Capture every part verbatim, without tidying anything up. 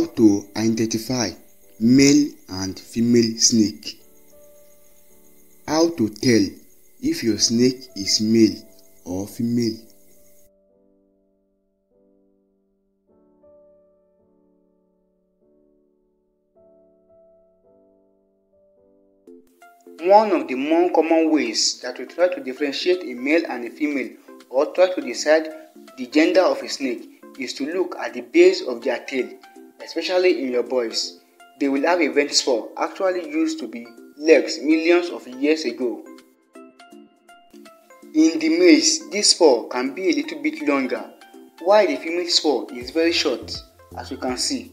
How to identify male and female snake. How to tell if your snake is male or female. One of the more common ways that we try to differentiate a male and a female or try to decide the gender of a snake is to look at the base of their tail, especially in your boys. They will have a vent spur, actually used to be legs millions of years ago. In the males, this spur can be a little bit longer, while the female spur is very short, as you can see.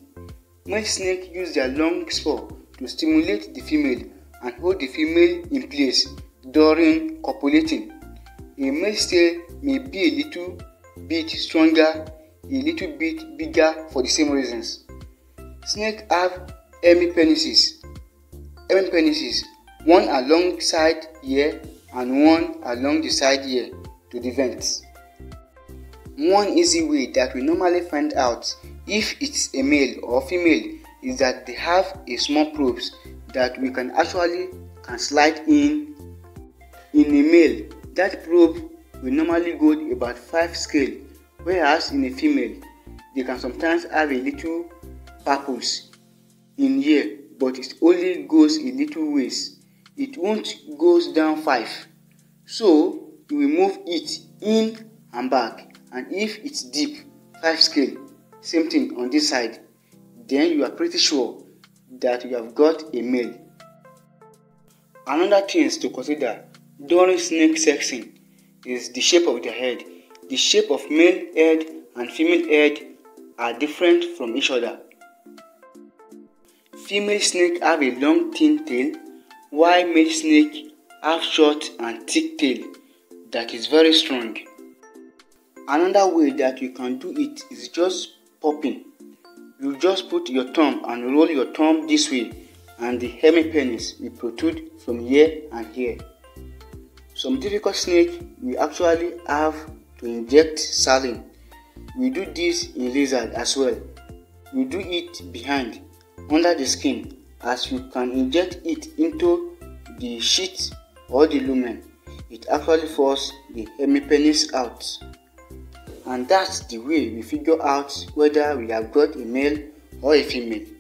Male snakes use their long spur to stimulate the female and hold the female in place during copulating. A male's tail may be a little bit stronger, a little bit bigger for the same reasons. Snakes have hemipenises. Hemipenises, one alongside here and one along the side here to the vents. One easy way that we normally find out if it's a male or female is that they have a small probes that we can actually can slide in. In a male, that probe will normally go about five scale, whereas in a female, they can sometimes have a little purpose in here, but it only goes a little ways. It won't goes down five. So you will move it in and back, and if it's deep, five scale, same thing on this side, then you are pretty sure that you have got a male. Another thing to consider during snake sexing is the shape of the head. The shape of male head and female head are different from each other. Female snakes have a long thin tail, while male snakes have short and thick tail that is very strong. Another way that you can do it is just popping. You just put your thumb and roll your thumb this way, and the hemipenis will protrude from here and here. Some difficult snakes we actually have to inject saline. We do this in lizard as well. We do it behind, under the skin, as you can inject it into the sheath or the lumen. It actually forces the hemipenis out. And that's the way we figure out whether we have got a male or a female.